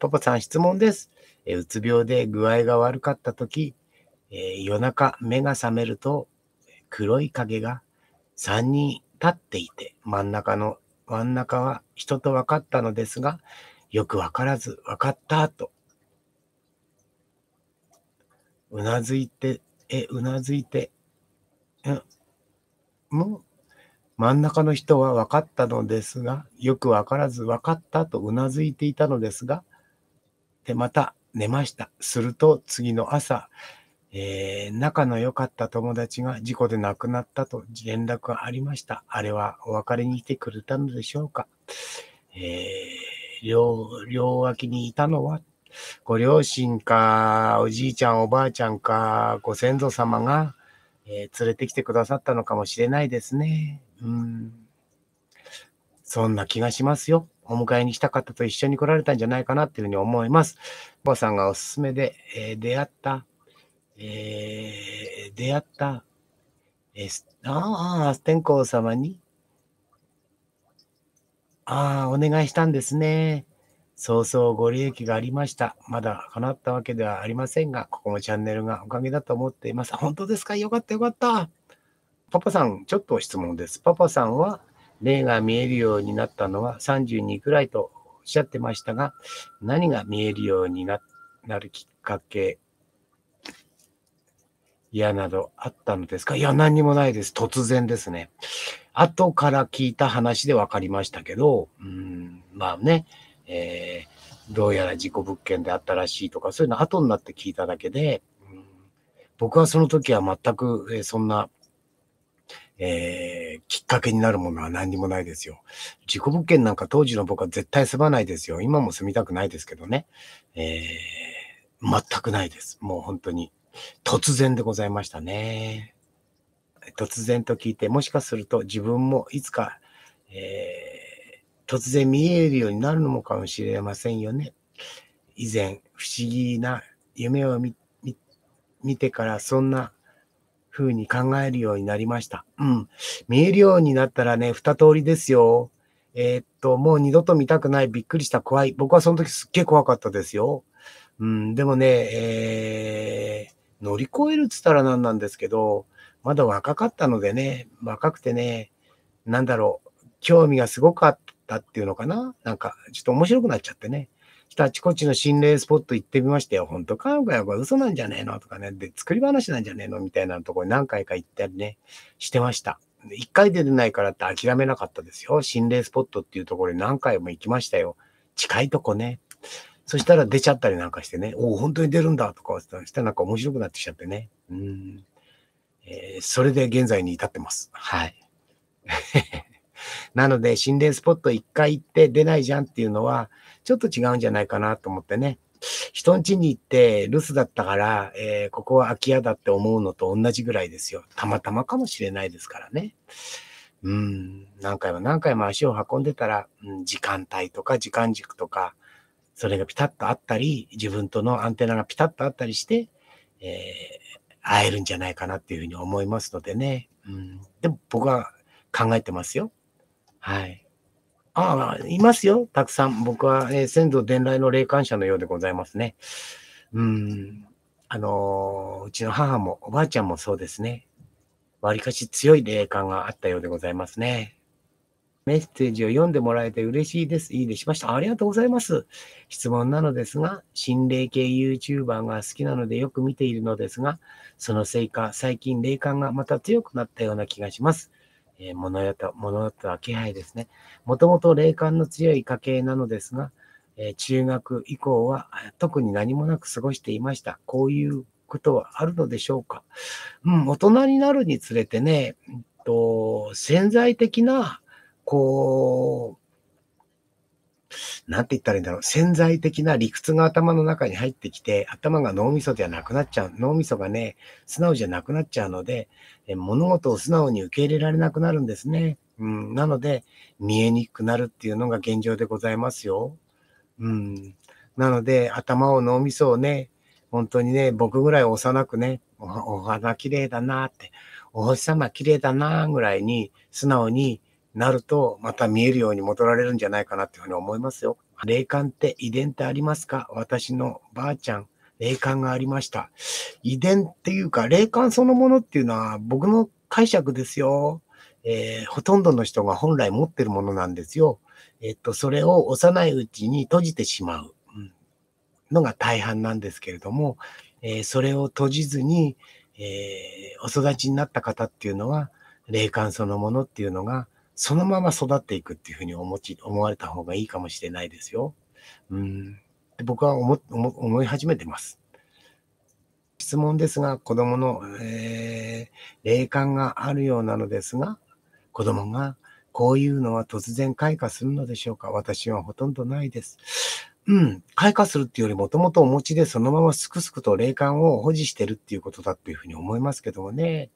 とこさん質問です。うつ病で具合が悪かったとき、夜中目が覚めると黒い影が3人立っていて、真ん中は人と分かったのですが、よく分からず分かったとうなずいて、真ん中の人は分かったのですが、よく分からず分かったとうなずいていたのですが、でまた寝ました。すると次の朝、仲の良かった友達が事故で亡くなったと連絡がありました。あれはお別れに来てくれたのでしょうか。両脇にいたのはご両親かおじいちゃんおばあちゃんかご先祖様が、連れてきてくださったのかもしれないですね。そんな気がしますよ。お迎えに来た方と一緒に来られたんじゃないかなっていうふうに思います。おばさんがおすすめで、出会った天皇様にお願いしたんですね。早々ご利益がありました。まだ叶ったわけではありませんが、ここもチャンネルがおかげだと思っています。本当ですか？よかったよかった。パパさん、ちょっと質問です。パパさんは霊が見えるようになったのは32くらいとおっしゃってましたが、何が見えるようになるきっかけなどあったのですか？いや、何にもないです。突然ですね。後から聞いた話で分かりましたけど、どうやら事故物件であったらしいとか、そういうの後になって聞いただけで、僕はその時は全く、そんな、きっかけになるものは何にもないですよ。事故物件なんか当時の僕は絶対住まないですよ。今も住みたくないですけどね。全くないです。もう本当に突然でございましたね。突然と聞いて、もしかすると自分もいつか、突然見えるようになるのもかもしれませんよね。以前不思議な夢を見てからそんな風に考えるようになりました。見えるようになったらね、二通りですよ。もう二度と見たくない、びっくりした、怖い。僕はその時すっげえ怖かったですよ。でもね、乗り越えるって言ったら何なんですけど、まだ若かったのでね、若くてね、なんだろう、興味がすごくあって、っていうのかな、なんかちょっと面白くなっちゃってね、ちょっとあちこちの心霊スポット行ってみましたよ。本当かよ、これ嘘なんじゃねえのとかね、で作り話なんじゃねえのみたいなところに何回か行ったりねしてました。一回出てないからって諦めなかったですよ。心霊スポットっていうところに何回も行きましたよ。近いとこね。そしたら出ちゃったりなんかしてね、おお本当に出るんだとかそしたらなんか面白くなってきちゃってね、それで現在に至ってます。はいなので、心霊スポット一回行って出ないじゃんっていうのは、ちょっと違うんじゃないかなと思ってね。人ん家に行って留守だったから、ここは空き家だって思うのと同じぐらいですよ。たまたまかもしれないですからね。何回も足を運んでたら、時間帯とか時間軸とか、それがピタッとあったり、自分とのアンテナがピタッとあったりして、会えるんじゃないかなっていうふうに思いますのでね。でも僕は考えてますよ。はい。いますよ。たくさん。僕は、先祖伝来の霊感者のようでございますね。うちの母もおばあちゃんもそうですね。わりかし強い霊感があったようでございますね。メッセージを読んでもらえて嬉しいです。いいねしました。ありがとうございます。質問なのですが、心霊系 YouTuber が好きなのでよく見ているのですが、そのせいか、最近霊感がまた強くなったような気がします。物音は気配ですね。もともと霊感の強い家系なのですが、中学以降は特に何もなく過ごしていました。こういうことはあるのでしょうか。大人になるにつれてね、潜在的な、なんて言ったらいいんだろう。潜在的な理屈が頭の中に入ってきて、頭が脳みそではなくなっちゃう。脳みそがね、素直じゃなくなっちゃうので、物事を素直に受け入れられなくなるんですね。なので、見えにくくなるっていうのが現状でございますよ。なので、頭を脳みそをね、本当にね、僕ぐらい幼くね、お花綺麗だなって、お星様綺麗だなぐらいに素直になると、また見えるように戻られるんじゃないかなっていうふうに思いますよ。霊感って遺伝ってありますか？私のばあちゃん、霊感がありました。遺伝っていうか、霊感そのものっていうのは僕の解釈ですよ。ほとんどの人が本来持ってるものなんですよ。それを幼いうちに閉じてしまうのが大半なんですけれども、それを閉じずに、お育ちになった方っていうのは、霊感そのものっていうのが、そのまま育っていくっていうふうに思われた方がいいかもしれないですよ。って僕は思い始めてます。質問ですが、子供の、霊感があるようなのですが、子供がこういうのは突然開花するのでしょうか？私はほとんどないです。開花するっていうよりもともとお持ちでそのまますくすくと霊感を保持してるっていうことだっていうふうに思いますけどもね。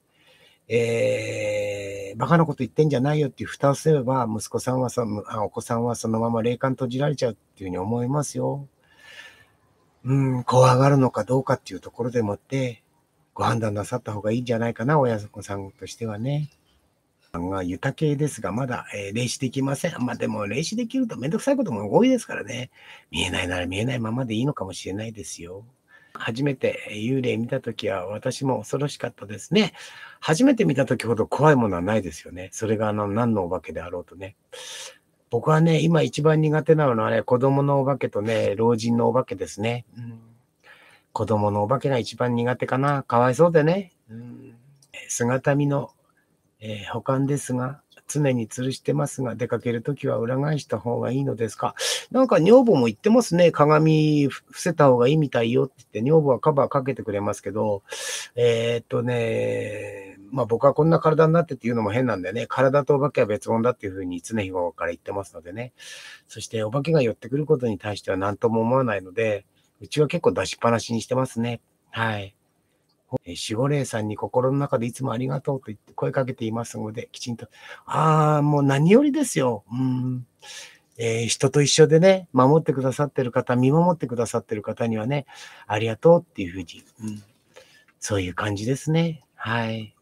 バカなこと言ってんじゃないよっていう蓋をすれば、お子さんはそのまま霊感閉じられちゃうっていうふうに思いますよ。怖がるのかどうかっていうところでもって、ご判断なさった方がいいんじゃないかな、親御さんとしてはね。ユタ系ですが、まだ、霊視できません。でも、霊視できるとめんどくさいことも多いですからね。見えないなら見えないままでいいのかもしれないですよ。初めて幽霊見たときは、私も恐ろしかったですね。初めて見たときほど怖いものはないですよね。それが何のお化けであろうとね。僕はね、今一番苦手なのは、子供のお化けとね、老人のお化けですね。子供のお化けが一番苦手かな。かわいそうでね。姿見の保管ですが、常に吊るしてますが、出かけるときは裏返した方がいいのですか？なんか女房も言ってますね。鏡伏せた方がいいみたいよって言って、女房はカバーかけてくれますけど、僕はこんな体になってっていうのも変なんでね、体とお化けは別物だっていうふうに常日頃から言ってますのでね。そしてお化けが寄ってくることに対しては何とも思わないので、うちは結構出しっぱなしにしてますね。はい。守護霊さんに心の中でいつもありがとうと言って声かけていますので、きちんと。もう何よりですよ。人と一緒でね、守ってくださってる方、見守ってくださってる方にはね、ありがとうっていうふうに、そういう感じですね。はい。